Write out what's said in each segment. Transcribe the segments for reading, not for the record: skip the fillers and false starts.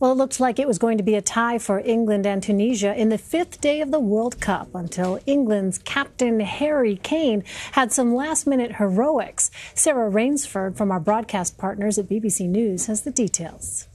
Well, it looked like it was going to be a tie for England and Tunisia in the fifth day of the World Cup until England's captain Harry Kane had some last-minute heroics. Sarah Rainsford from our broadcast partners at BBC News has the details.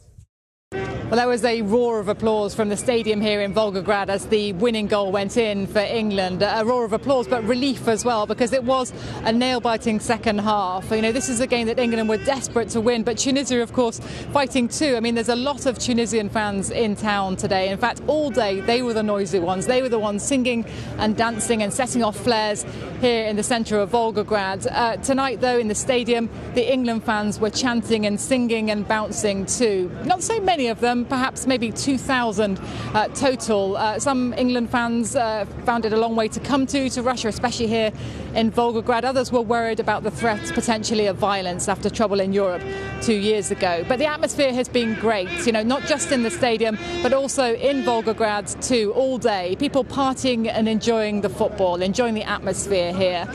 Well, there was a roar of applause from the stadium here in Volgograd as the winning goal went in for England. A roar of applause, but relief as well, because it was a nail-biting second half. You know, this is a game that England were desperate to win, but Tunisia, of course, fighting too. I mean, there's a lot of Tunisian fans in town today. In fact, all day, they were the noisy ones. They were the ones singing and dancing and setting off flares here in the centre of Volgograd. Tonight, though, in the stadium, the England fans were chanting and singing and bouncing too. Not so many of them, perhaps maybe 2,000 total. Some England fans found it a long way to come to Russia, especially here in Volgograd. Others were worried about the threat potentially of violence after trouble in Europe 2 years ago. But the atmosphere has been great, you know, not just in the stadium, but also in Volgograd too, all day. People partying and enjoying the football, enjoying the atmosphere here.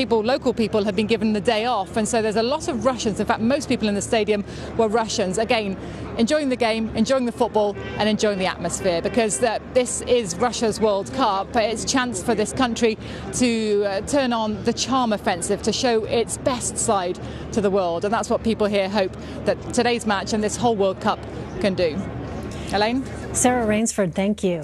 Local people have been given the day off, and so there's a lot of Russians. In fact, most people in the stadium were Russians. Again, enjoying the game, enjoying the football and enjoying the atmosphere, because this is Russia's World Cup. It's a chance for this country to turn on the charm offensive, to show its best side to the world, and that's what people here hope that today's match and this whole World Cup can do. Elaine? Sarah Rainsford, thank you.